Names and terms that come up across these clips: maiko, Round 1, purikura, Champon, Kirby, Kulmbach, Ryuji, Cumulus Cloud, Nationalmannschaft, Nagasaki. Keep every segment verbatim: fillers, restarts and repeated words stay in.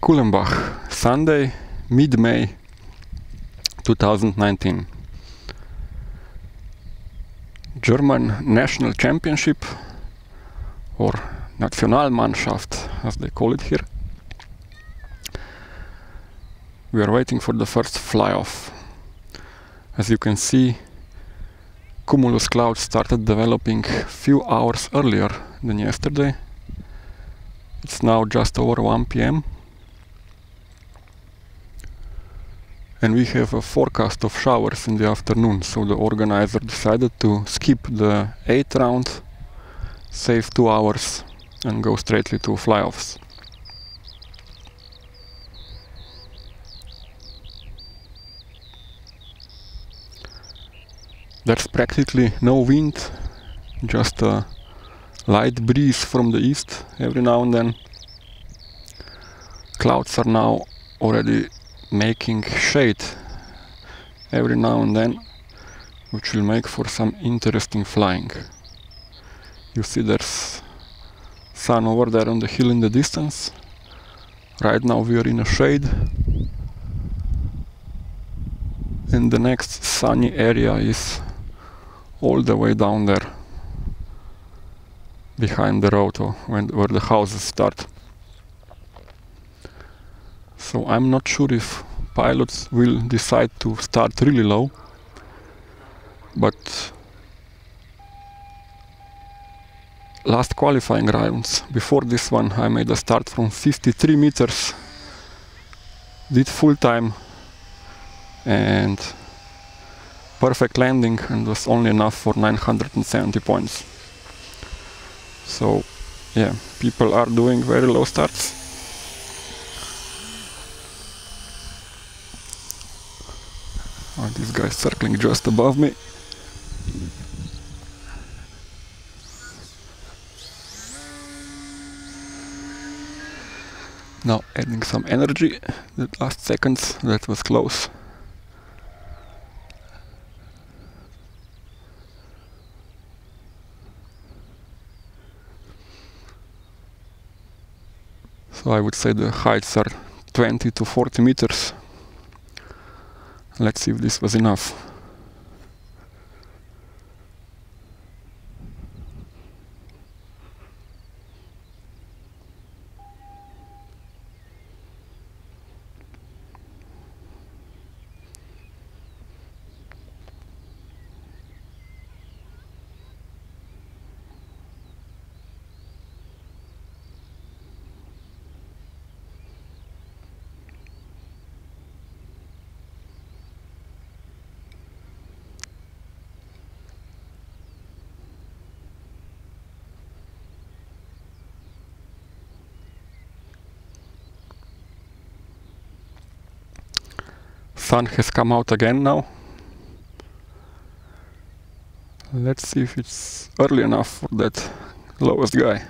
Kulmbach, Sunday, mid-May two thousand nineteen. German National Championship, or Nationalmannschaft as they call it here. We are waiting for the first fly-off. As you can see, Cumulus Cloud started developing few hours earlier than yesterday. It's now just over one P M and we have a forecast of showers in the afternoon, so the organizer decided to skip the eighth round, save two hours and go straightly to fly-offs. There's practically no wind, just a light breeze from the east every now and then. Clouds are now already making shade every now and then, which will make for some interesting flying. You see there's sun over there on the hill in the distance. Right now we are in a shade. And the next sunny area is all the way down there, behind the road where the houses start. So I'm not sure if pilots will decide to start really low, but last qualifying rounds before this one I made a start from fifty-three meters, did full time and perfect landing, and was only enough for nine hundred seventy points. So yeah, people are doing very low starts. Oh, this guy's circling just above me. Now adding some energy. That last seconds, that was close. So I would say the heights are twenty to forty meters. Let's see if this was enough. Sun has come out again now. Let's see if it's early enough for that lowest guy.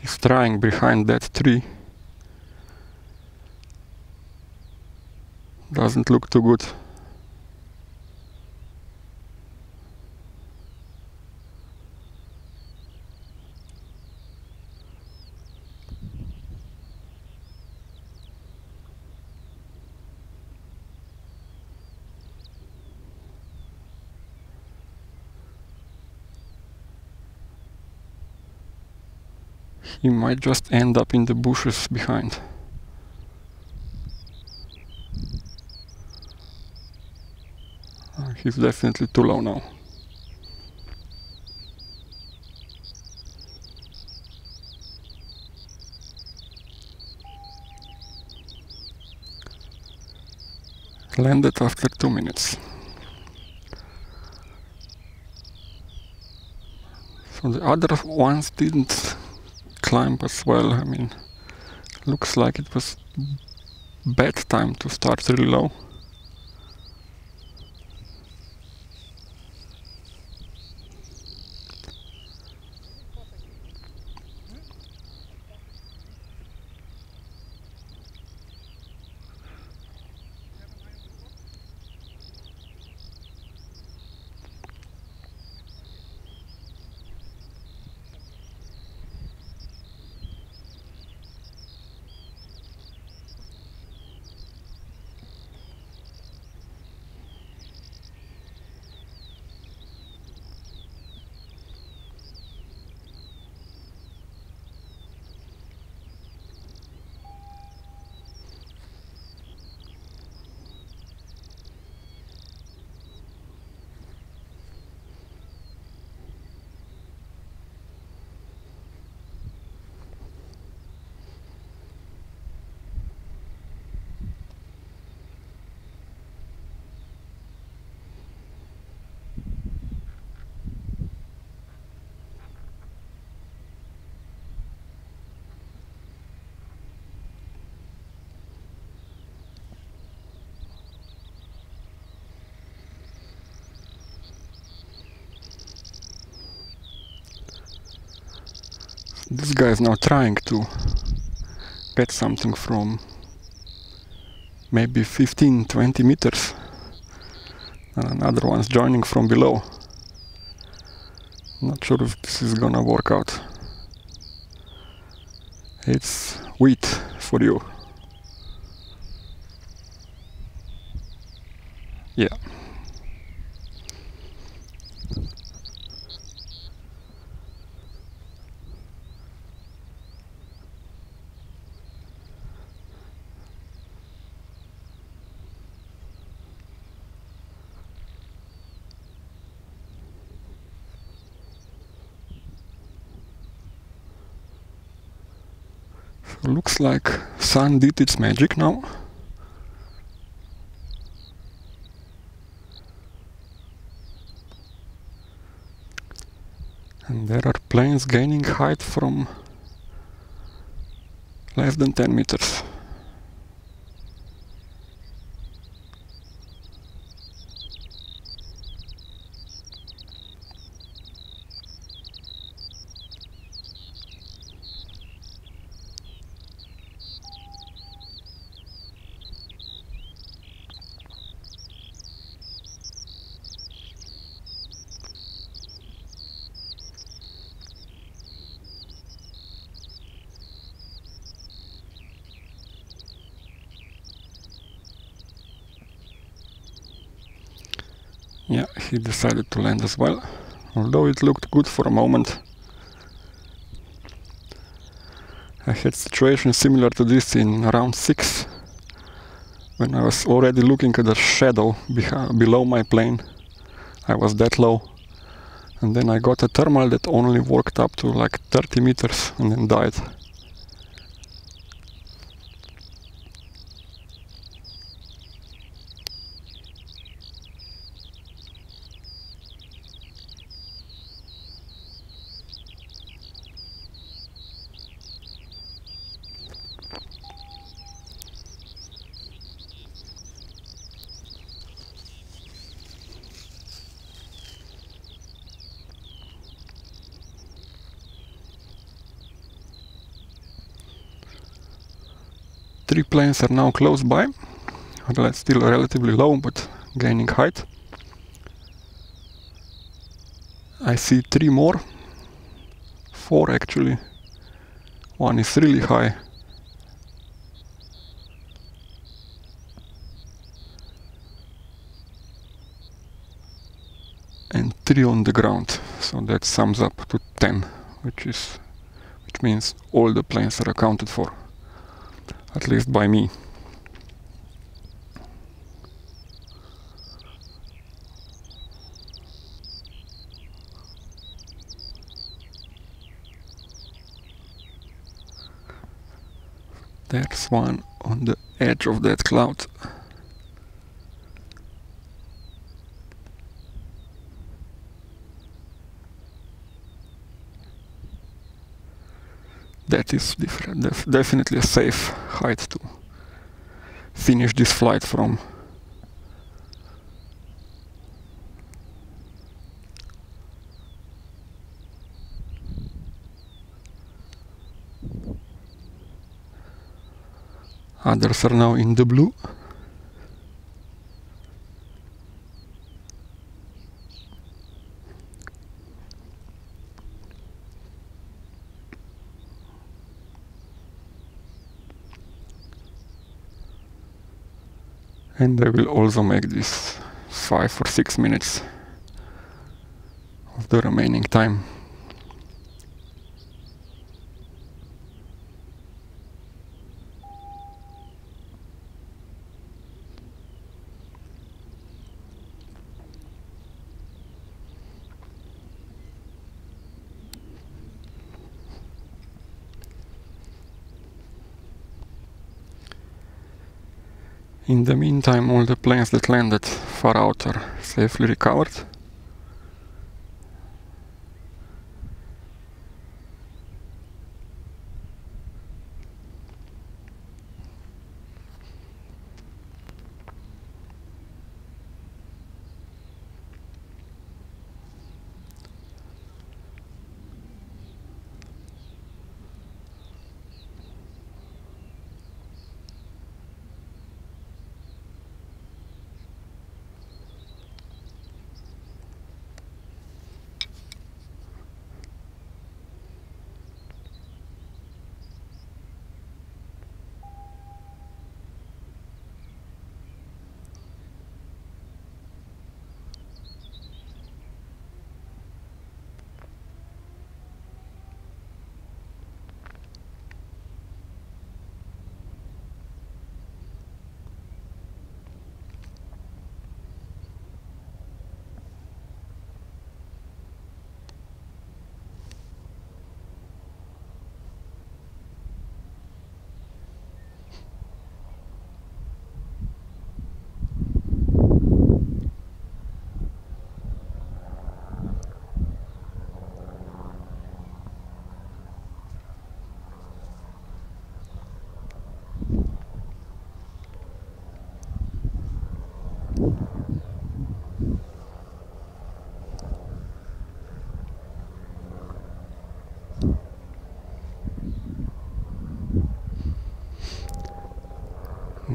He's trying behind that tree. Doesn't look too good. You might just end up in the bushes behind. Uh, he's definitely too low now. Landed after two minutes. So the other ones didn't climb as well. I mean, looks like it was bad time to start really low. This guy is now trying to get something from maybe fifteen to twenty meters, and another one's joining from below. Not sure if this is gonna work out. It's wheat for you. Yeah. Looks like sun did its magic now. And there are planes gaining height from less than ten meters. Yeah, he decided to land as well, although it looked good for a moment. I had situations similar to this in round six, when I was already looking at the shadow below my plane. I was that low, and then I got a thermal that only worked up to like thirty meters and then died. Three planes are now close by, still relatively low, but gaining height. I see three more, four actually, one is really high. And three on the ground, so that sums up to ten, which is, which means all the planes are accounted for. At least by me. There's one on the edge of that cloud. That is different. Def- definitely a safe height to finish this flight from. Others are now in the blue. And I will also make this five or six minutes of the remaining time. In the meantime, all the planes that landed far out are safely recovered.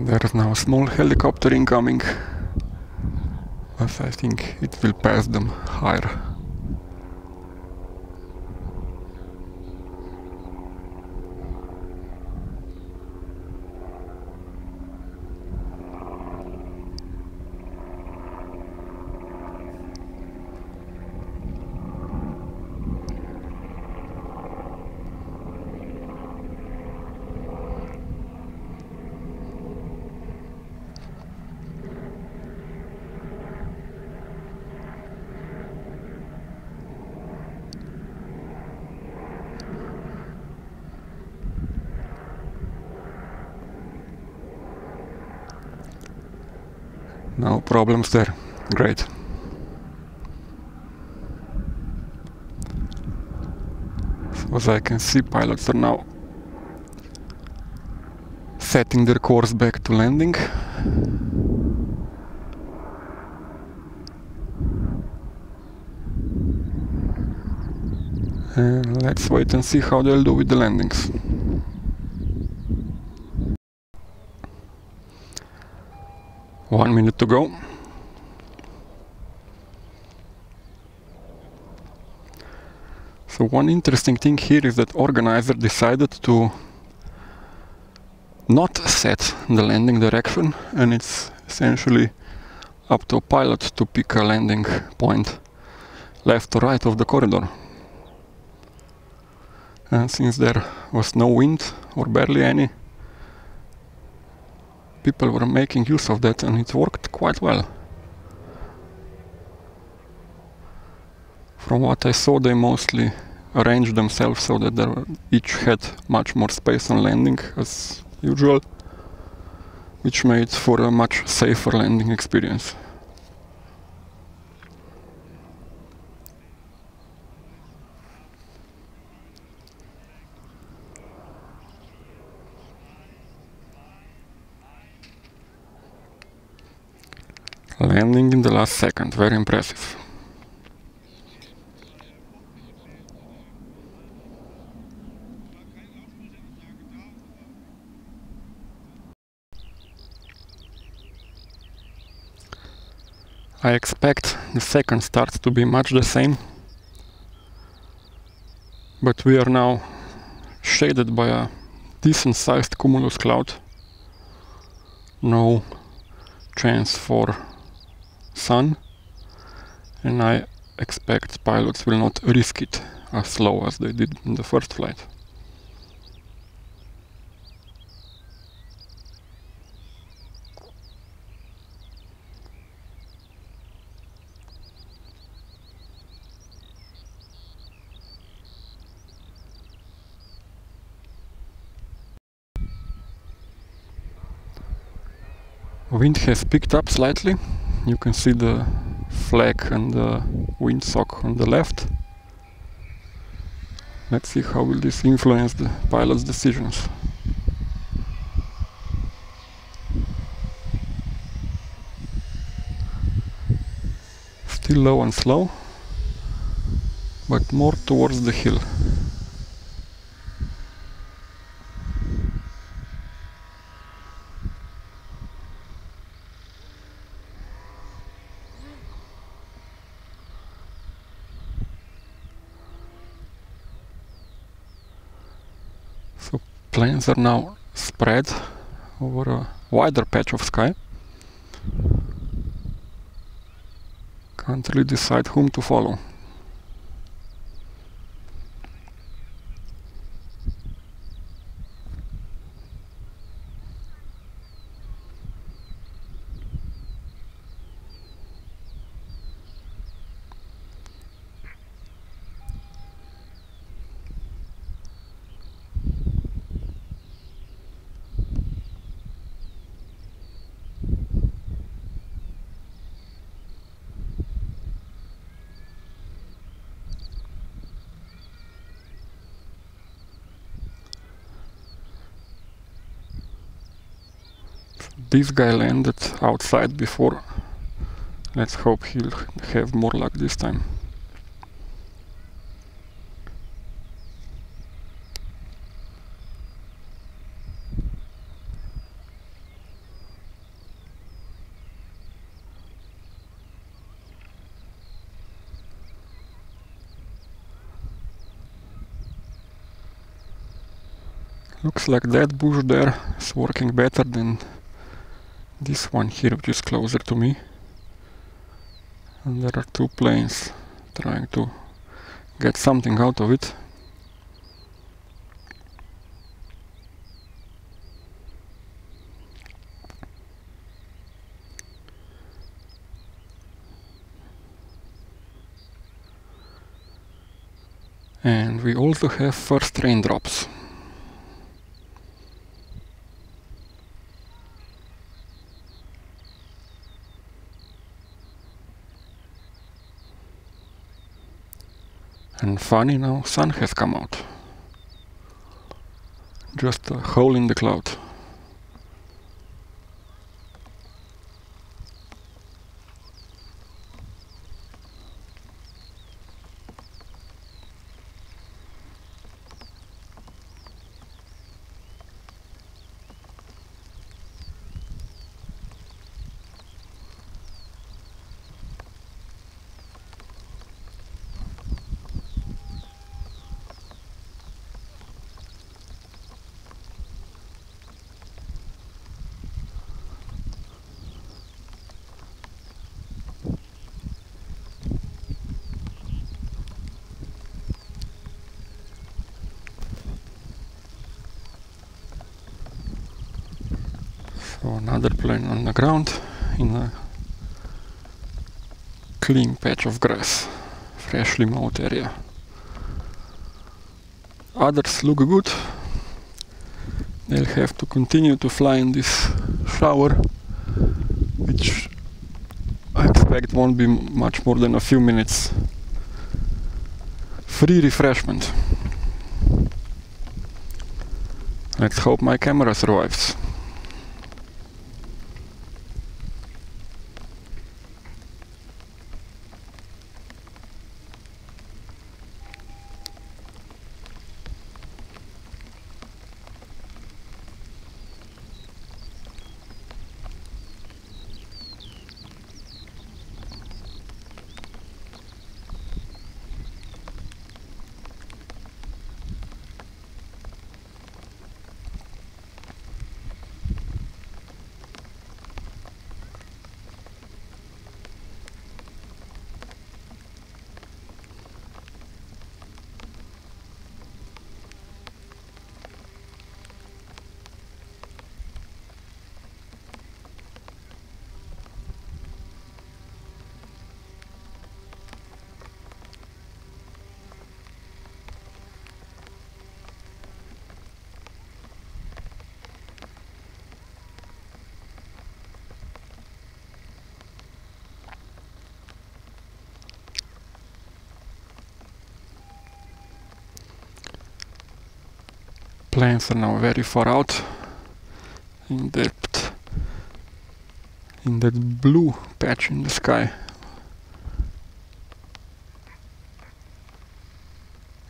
There is now a small helicopter incoming, but I think it will pass them higher. No problems there. Great. So as I can see, pilots are now setting their course back to landing. And let's wait and see how they'll do with the landings. One minute to go. So one interesting thing here is that organizer decided to not set the landing direction, and it's essentially up to a pilot to pick a landing point left or right of the corridor. And since there was no wind or barely any, people were making use of that, and it worked quite well. From what I saw, they mostly arranged themselves so that there each had much more space on landing, as usual, which made for a much safer landing experience. Landing in the last second, very impressive. I expect the second start to be much the same, but we are now shaded by a decent sized cumulus cloud. No chance for sun, and I expect pilots will not risk it as slow as they did in the first flight. Wind has picked up slightly. You can see the flag and the windsock on the left. Let's see how will this influence the pilot's decisions. Still low and slow, but more towards the hill. Planes are now spread over a wider patch of sky. Can't really decide whom to follow. This guy landed outside before. Let's hope he'll have more luck this time. Looks like that bush there is working better than this one here, which is closer to me, and there are two planes trying to get something out of it. And we also have first raindrops. And funny, now sun has come out. Just a hole in the cloud. So another plane on the ground in a clean patch of grass, freshly mowed area. Others look good. They'll have to continue to fly in this shower, which I expect won't be much more than a few minutes. Free refreshment. Let's hope my camera survives. Planes are now very far out in depth in that blue patch in the sky.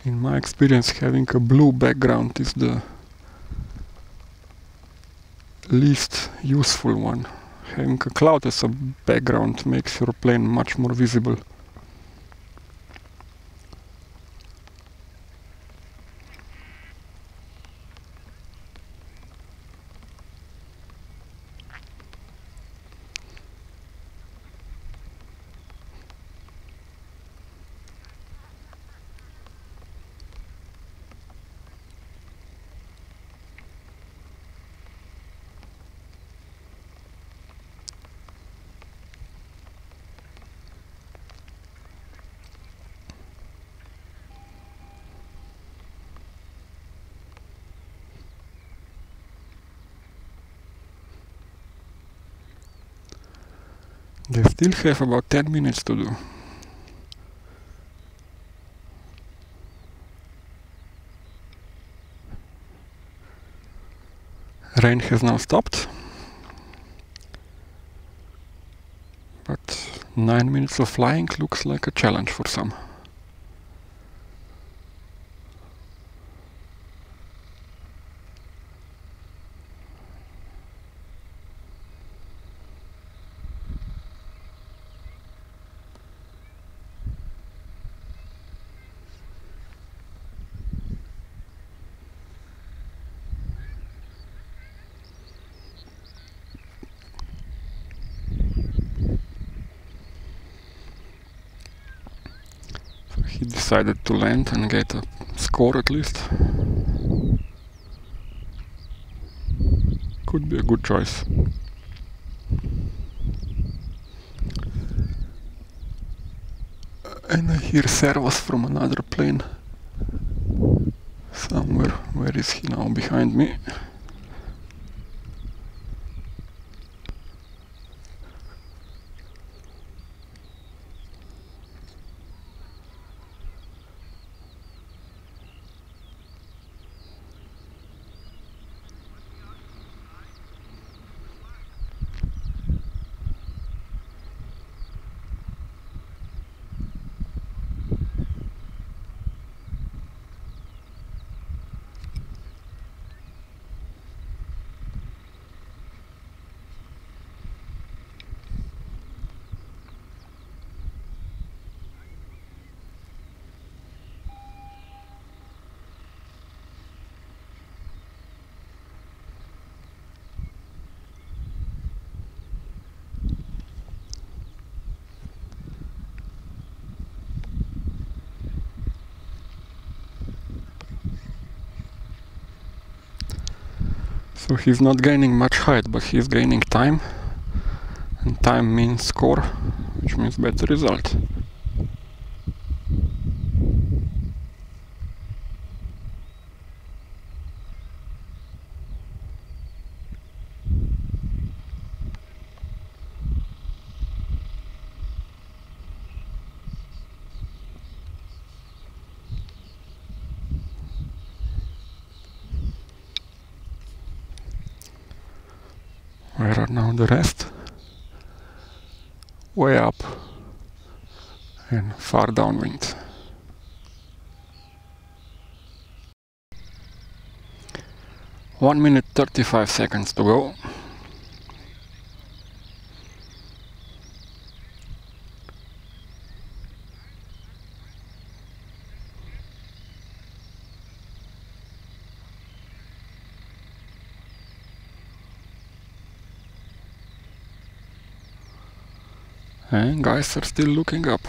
In my experience, having a blue background is the least useful one. Having a cloud as a background makes your plane much more visible. They still have about ten minutes to do. Rain has now stopped, but nine minutes of flying looks like a challenge for some. He decided to land and get a score at least. Could be a good choice. And I hear servos from another plane somewhere. Where is he now? Behind me. So he's not gaining much height, but he's gaining time, and time means score, which means better result. Where are now the rest? Way up and far downwind. one minute thirty-five seconds to go. And guys are still looking up.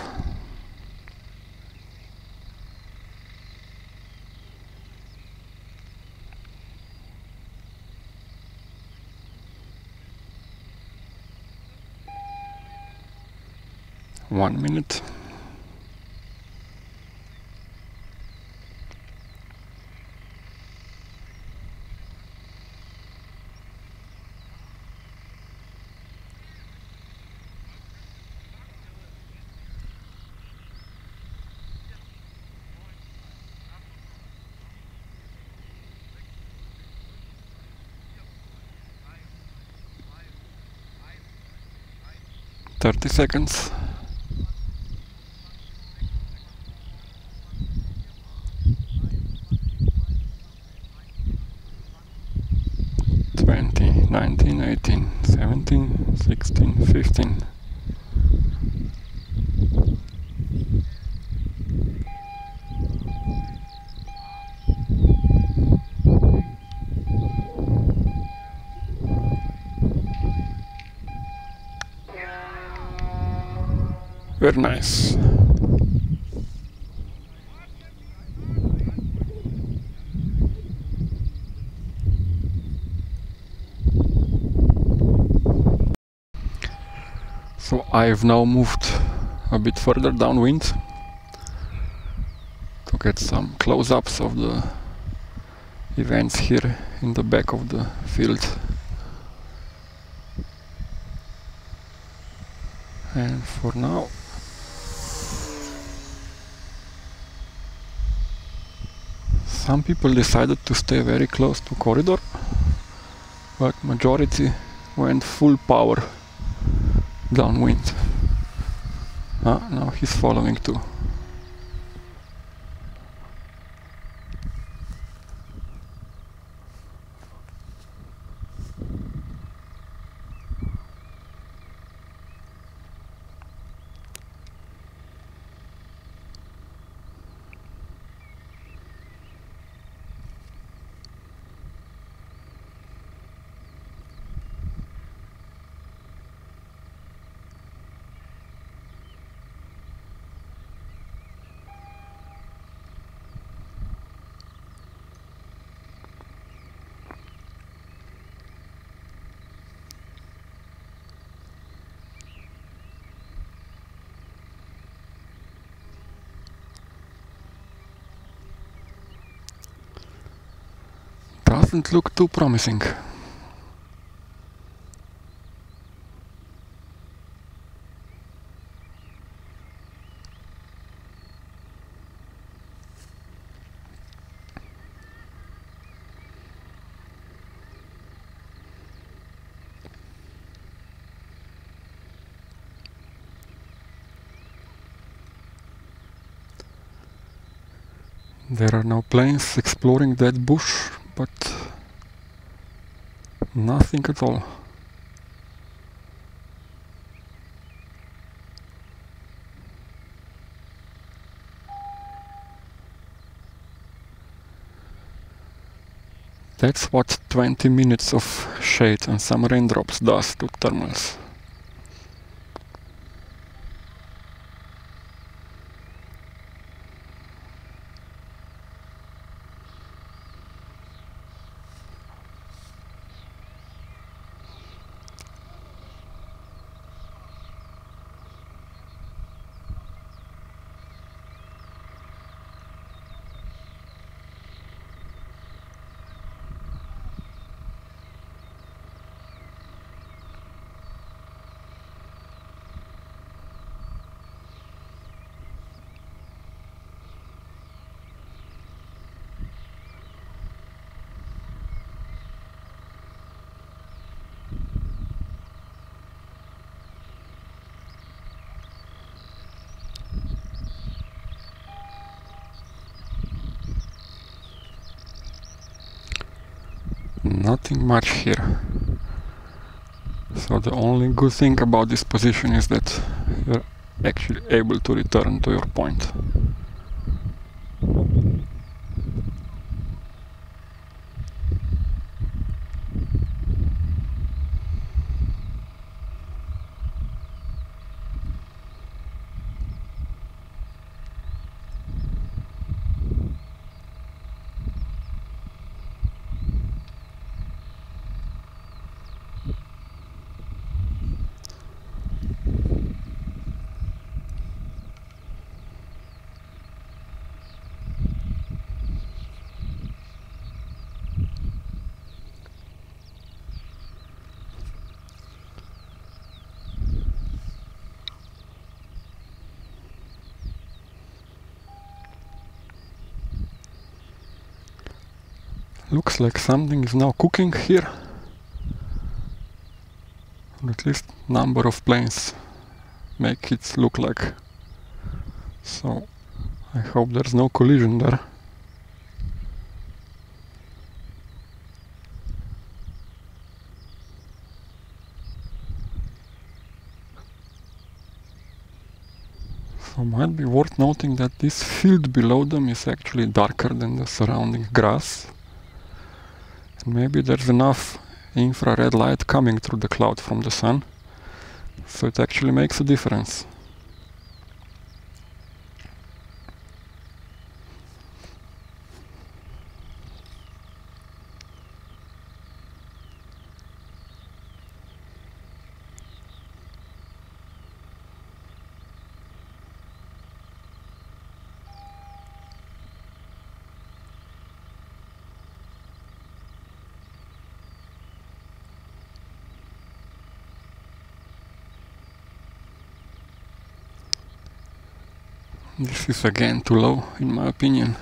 One minute. thirty seconds. twenty, nineteen, eighteen, seventeen, sixteen, fifteen. Very nice. So I've now moved a bit further downwind to get some close-ups of the events here in the back of the field. And for now, some people decided to stay very close to corridor, but majority went full power downwind. Ah, now he's following too. Doesn't look too promising. There are no planes exploring that bush, but nothing at all. That's what twenty minutes of shade and some raindrops does to thermals. Nothing much here. So the only good thing about this position is that you're actually able to return to your point. Looks like something is now cooking here, or at least number of planes make it look like. So I hope there's no collision there. So might be worth noting that this field below them is actually darker than the surrounding grass. And maybe there's enough infrared light coming through the cloud from the sun, so it actually makes a difference. This is again too low, in my opinion.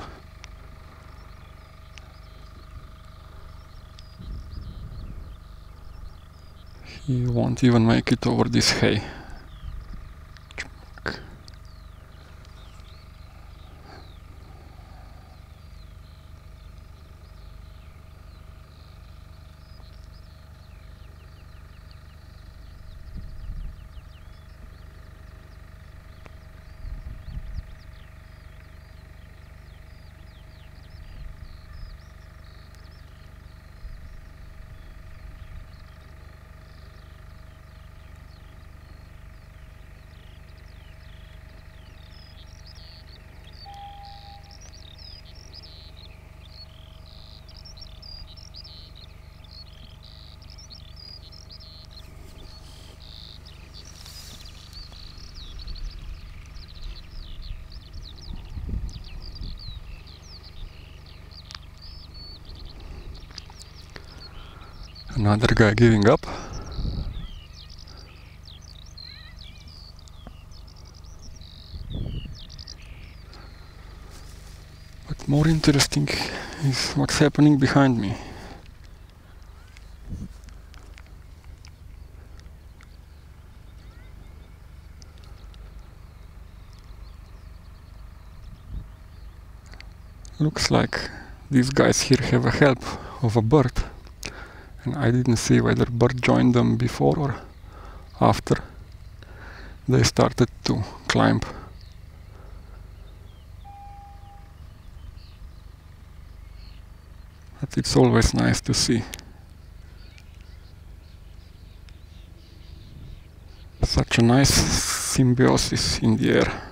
He won't even make it over this hay. Another guy giving up. But more interesting is what's happening behind me. Looks like these guys here have a help of a bird. And I didn't see whether bird joined them before or after they started to climb. But it's always nice to see such a nice symbiosis in the air.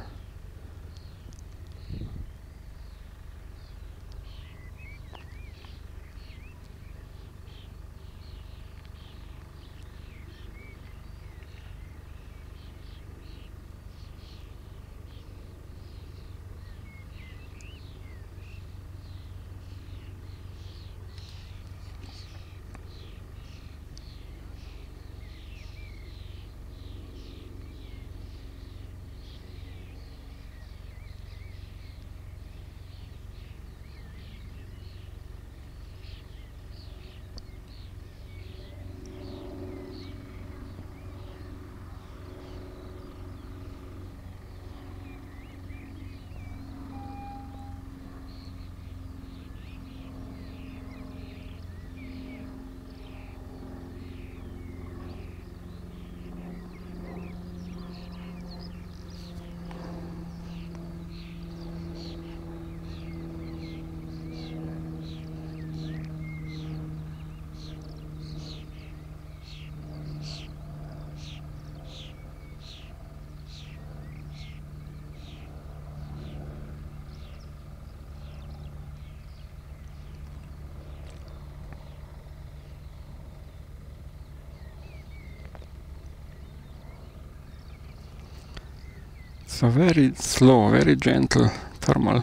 It's a very slow, very gentle thermal,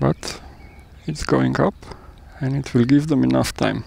but it's going up and it will give them enough time.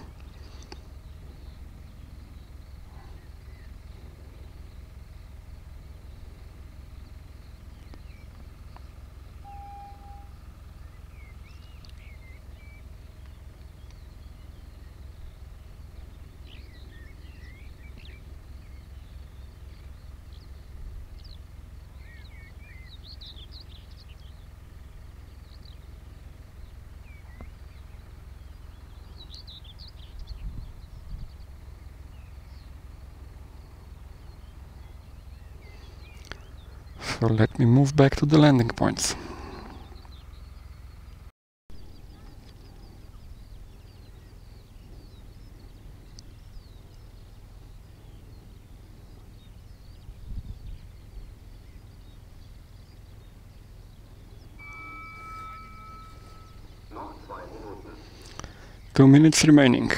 So let me move back to the landing points. Two minutes remaining.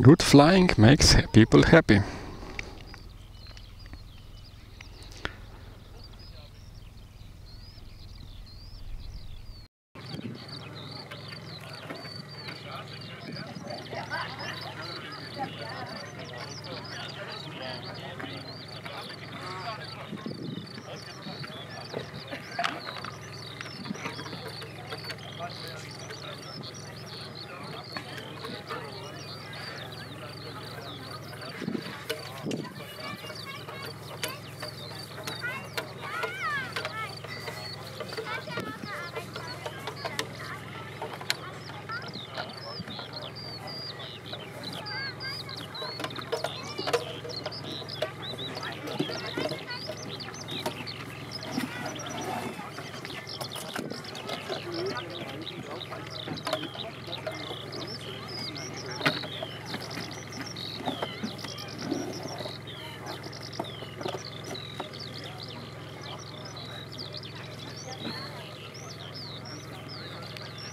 Good flying makes people happy.